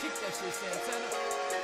Kick that shit, Santana.